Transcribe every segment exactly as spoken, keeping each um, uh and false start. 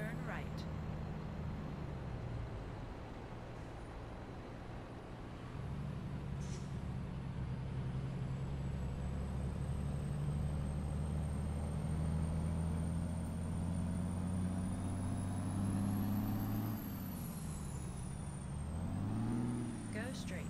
turn right. Go straight.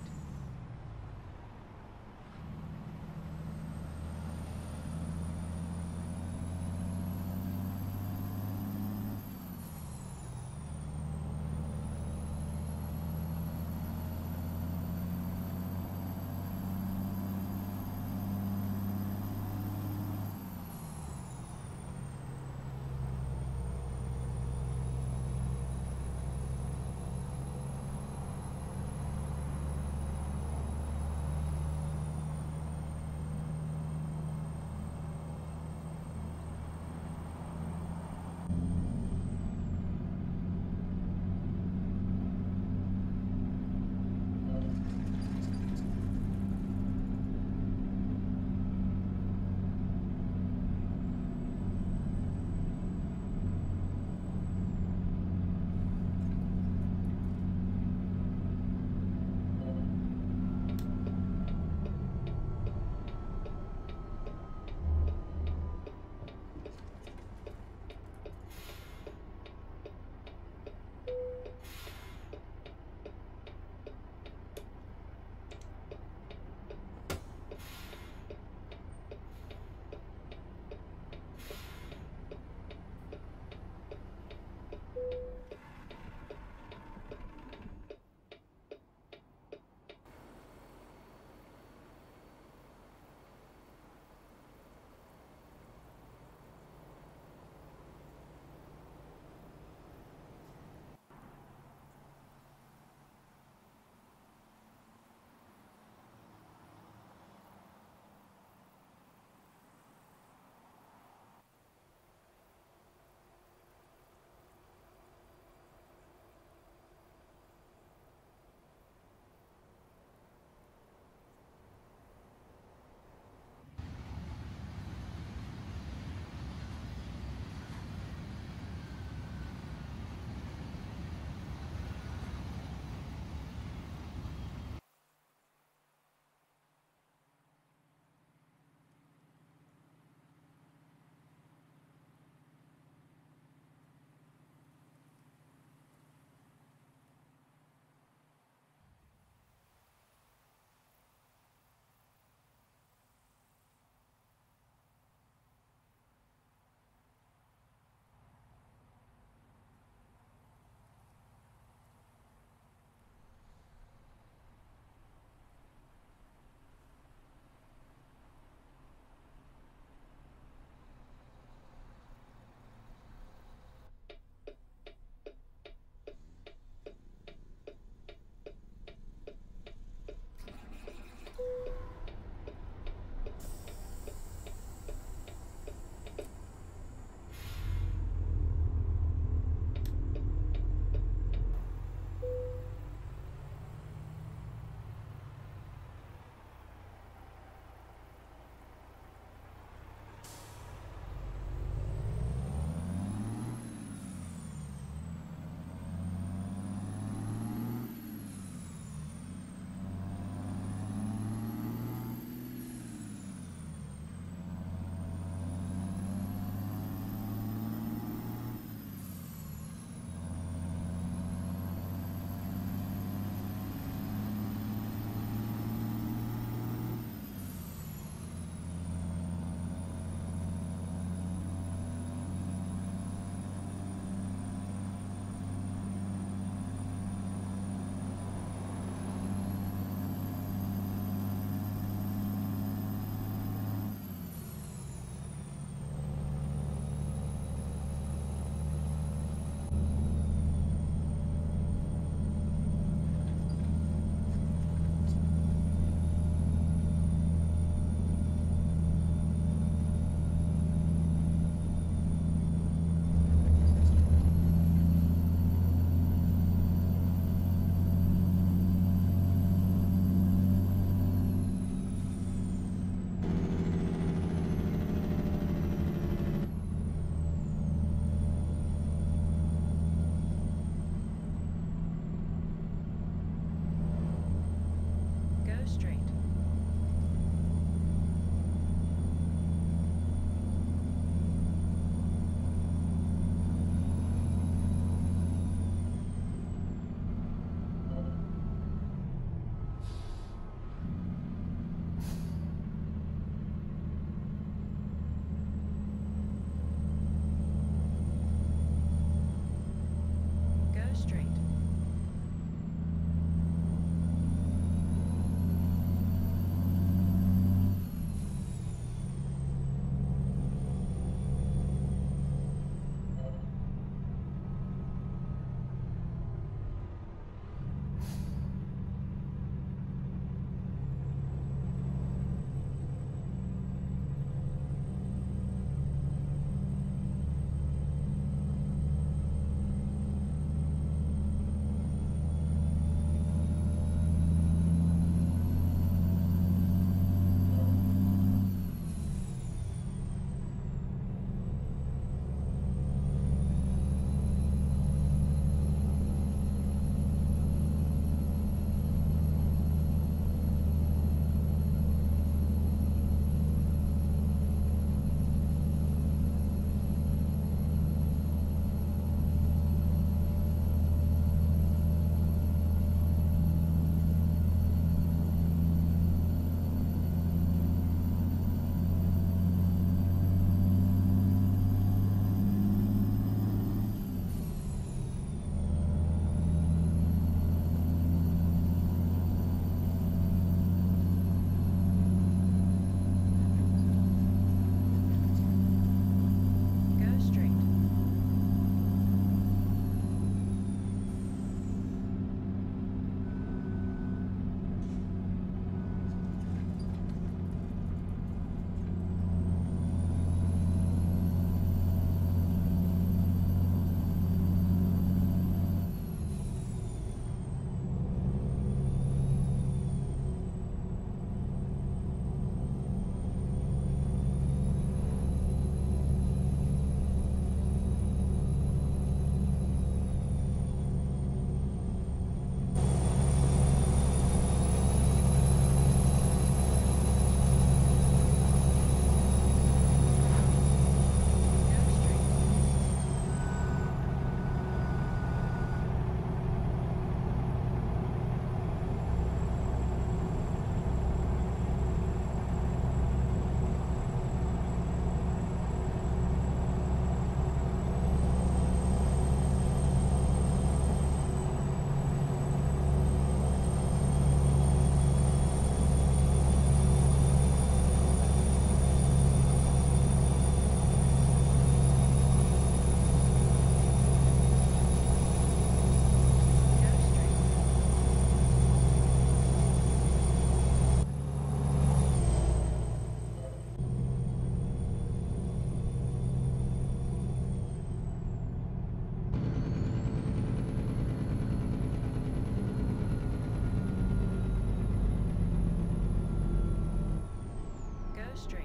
straight.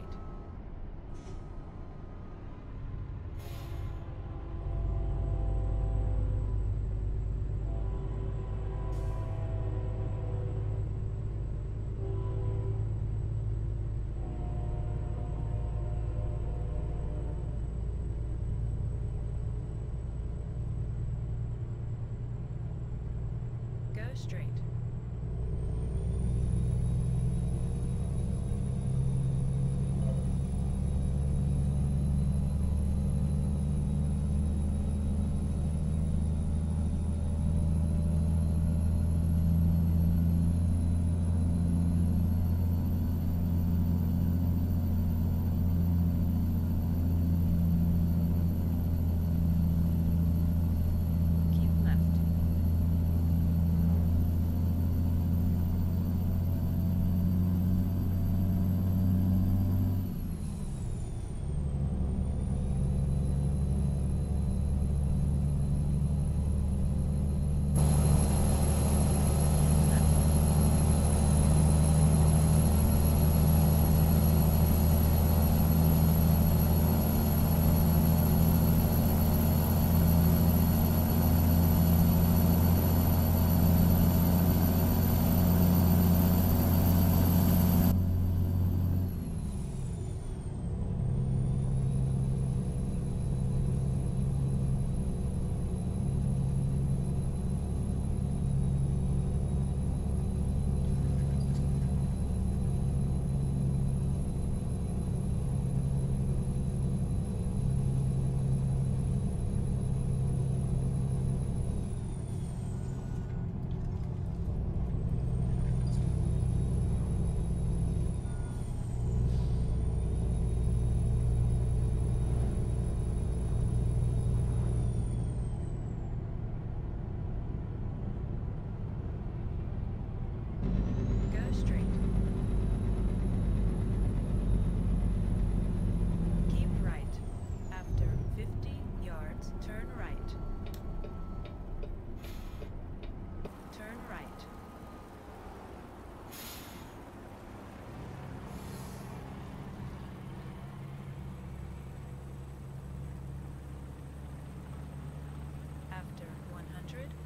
Go straight.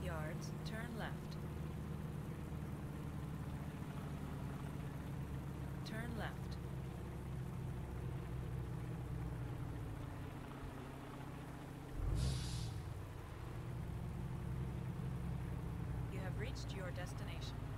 Yards, turn left. Turn left. You have reached your destination.